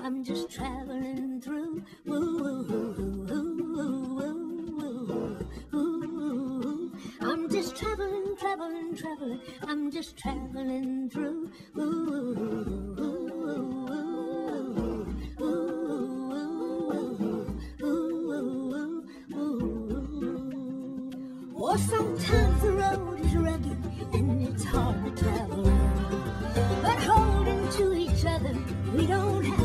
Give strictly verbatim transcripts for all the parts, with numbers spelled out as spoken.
I'm just traveling through. Ooh, ooh, ooh, ooh, ooh, ooh, ooh. I'm just traveling, traveling, traveling. I'm just traveling through. Ooh, ooh, ooh, ooh, ooh, ooh, ooh, ooh, ooh, ooh. Or sometimes the road is rugged and it's hard to travel, but holding to each other, we don't have.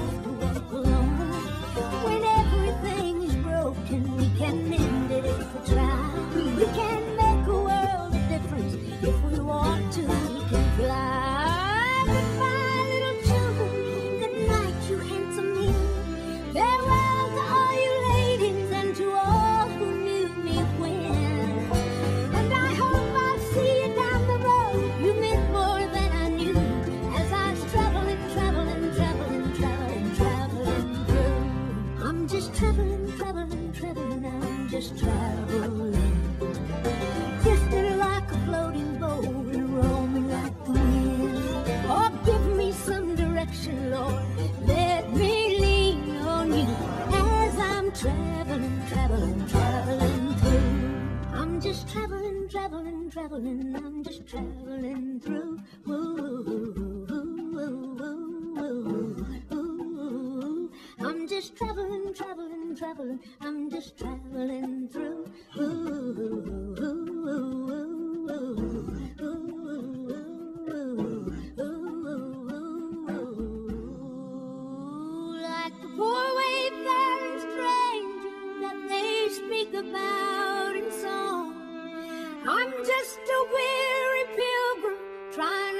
Traveling, I'm just traveling through. Ooh, ooh, ooh, ooh, ooh, ooh, ooh. I'm just traveling, traveling, traveling. I'm just traveling through. Ooh, ooh, ooh, ooh, ooh, ooh, ooh, ooh, ooh. Like the poor wayfaring stranger that they speak about in song. I'm just a weary pilgrim trying